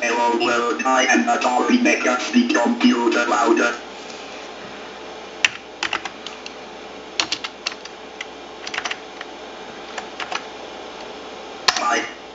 Hello world, I am Atari Mega STe computer louder. Bye.